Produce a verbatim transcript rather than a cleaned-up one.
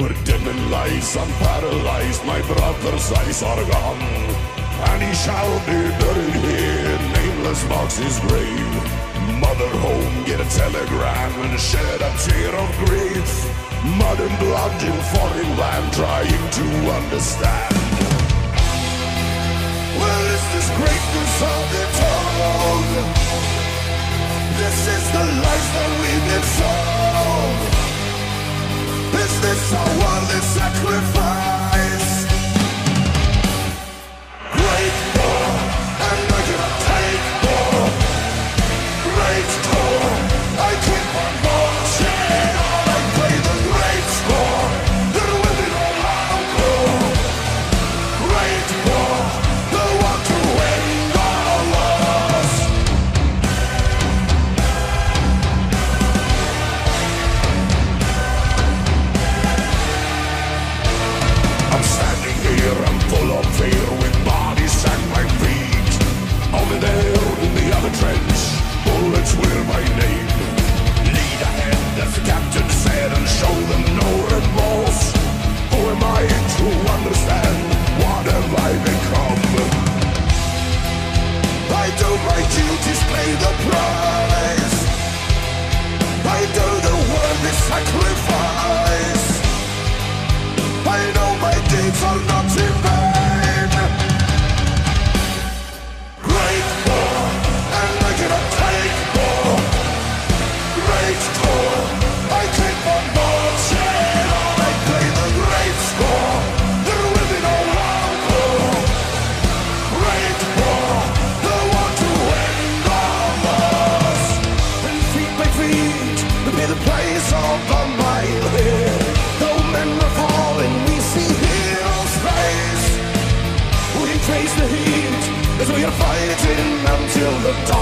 Where demon lies, I'm paralyzed, my brother's eyes are gone, and he shall be buried here, nameless marks his grave. Mother home, get a telegram and shed a tear of grief. Mud and blood in foreign land, trying to understand. Where is this greatness of the tongue? This is the life that we've been sold. Is this our only sacrifice? Great war, and I cannot take more. Great war, I keep on marching on. I play the great war, that will be all I'll go. Great war, the one to end our loss. I'm standing here, I'm full of fear, with bodies at my feet. Over there in the other trench, bullets wear my name. Lead ahead, as the captain said, and show them no remorse. Who am I to understand? What have I become? I do my duties, pay the price. I do the worthy sacrifice. I know my deeds are not in vain. Great war, and I cannot take more. Great war, I keep on marching on. I play the great score, the living all our war. Great war, the one to end our loss. And feet by feet, will be the place of the mighty here. Though men were falling, we see heroes rise. We face the heat as we are fighting until the dawn.